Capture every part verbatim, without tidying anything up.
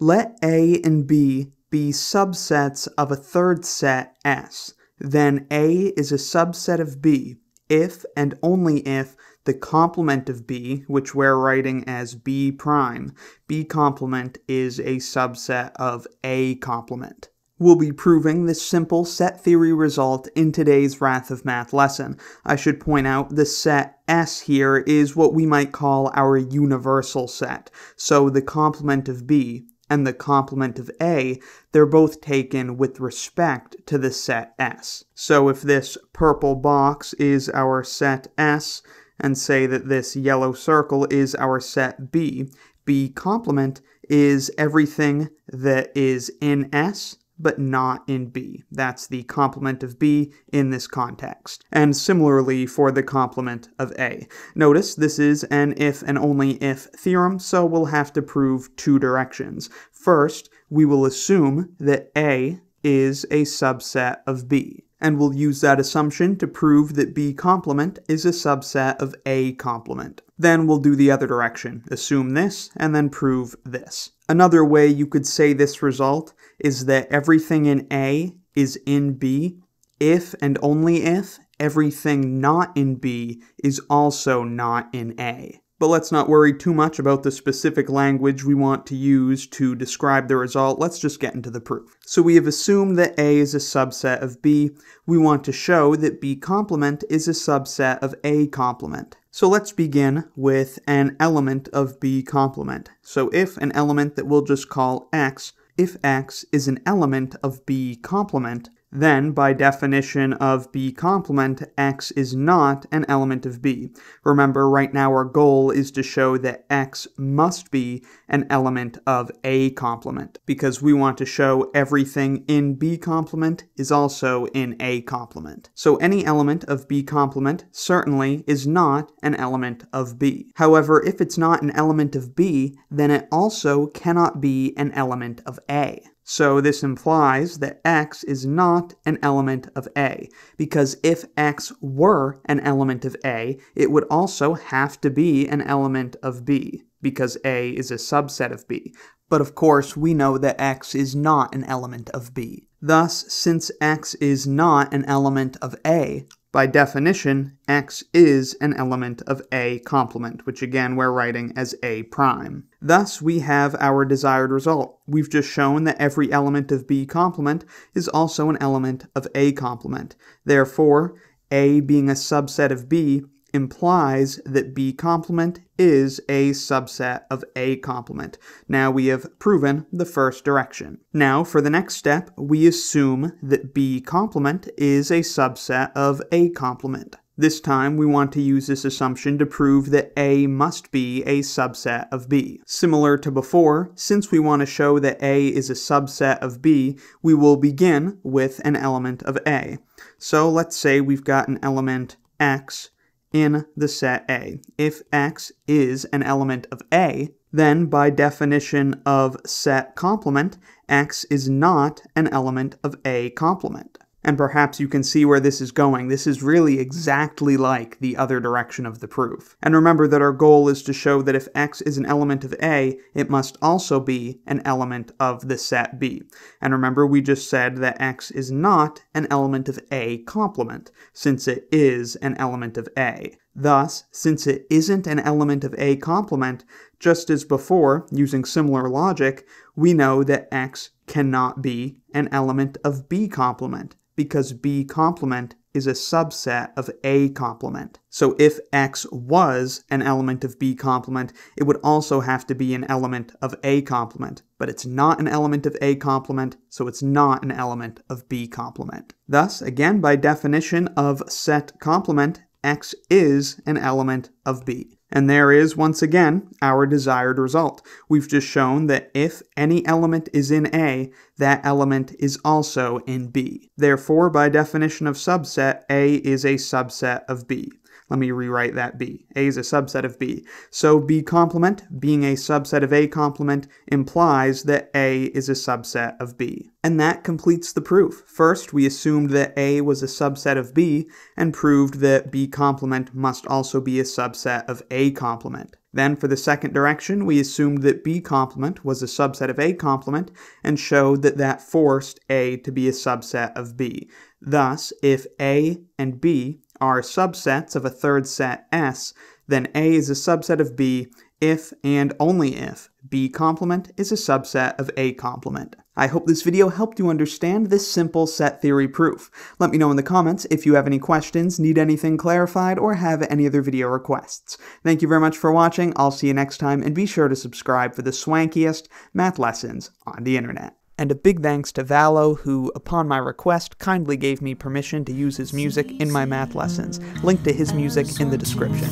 Let A and B be subsets of a third set S. Then A is a subset of B if and only if the complement of B, which we're writing as B prime, B complement is a subset of A complement. We'll be proving this simple set theory result in today's Wrath of Math lesson. I should point out the set S here is what we might call our universal set. So the complement of B and the complement of A, they're both taken with respect to the set S. So if this purple box is our set S, and say that this yellow circle is our set B, B complement is everything that is in S, but not in B. That's the complement of B in this context. And similarly for the complement of A. Notice this is an if and only if theorem, so we'll have to prove two directions. First, we will assume that A is a subset of B, and we'll use that assumption to prove that B complement is a subset of A complement. Then we'll do the other direction, assume this, and then prove this. Another way you could say this result is that everything in A is in B if and only if everything not in B is also not in A. But let's not worry too much about the specific language we want to use to describe the result. Let's just get into the proof. So we have assumed that A is a subset of B. We want to show that B complement is a subset of A complement. So let's begin with an element of B complement. So if an element that we'll just call X, if X is an element of B complement, then by definition of B complement, X is not an element of B. Remember, right now our goal is to show that X must be an element of A complement, because we want to show everything in B complement is also in A complement. So any element of B complement certainly is not an element of B. However, if it's not an element of B, then it also cannot be an element of A. So this implies that X is not an element of A, because if X were an element of A, it would also have to be an element of B, because A is a subset of B. But of course, we know that X is not an element of B. Thus, since X is not an element of A, by definition, X is an element of A complement, which again we're writing as A prime. Thus, we have our desired result. We've just shown that every element of B complement is also an element of A complement. Therefore, A being a subset of B implies that B complement is a subset of A complement. Now we have proven the first direction. Now for the next step, we assume that B complement is a subset of A complement. This time we want to use this assumption to prove that A must be a subset of B. Similar to before, since we want to show that A is a subset of B, we will begin with an element of A. So let's say we've got an element X in the set A. If X is an element of A, then by definition of set complement, X is not an element of A complement. And perhaps you can see where this is going. This is really exactly like the other direction of the proof. And remember that our goal is to show that if X is an element of A, it must also be an element of the set B. And remember, we just said that X is not an element of A complement, since it is an element of A. Thus, since it isn't an element of A complement, just as before, using similar logic, we know that X cannot be an element of B complement, because B complement is a subset of A complement. So if X was an element of B complement, it would also have to be an element of A complement, but it's not an element of A complement, so it's not an element of B complement. Thus, again, by definition of set complement, X is an element of B. And there is, once again, our desired result. We've just shown that if any element is in A, that element is also in B. Therefore, by definition of subset, A is a subset of B. Let me rewrite that B. A is a subset of B. So B complement being a subset of A complement implies that A is a subset of B. And that completes the proof. First, we assumed that A was a subset of B and proved that B complement must also be a subset of A complement. Then for the second direction, we assumed that B complement was a subset of A complement and showed that that forced A to be a subset of B. Thus, if A and B are subsets of a third set S, then A is a subset of B if and only if B complement is a subset of A complement. I hope this video helped you understand this simple set theory proof. Let me know in the comments if you have any questions, need anything clarified, or have any other video requests. Thank you very much for watching, I'll see you next time, and be sure to subscribe for the swankiest math lessons on the internet. And a big thanks to Vallow, who, upon my request, kindly gave me permission to use his music in my math lessons. Link to his music in the description.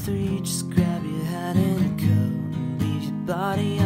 Body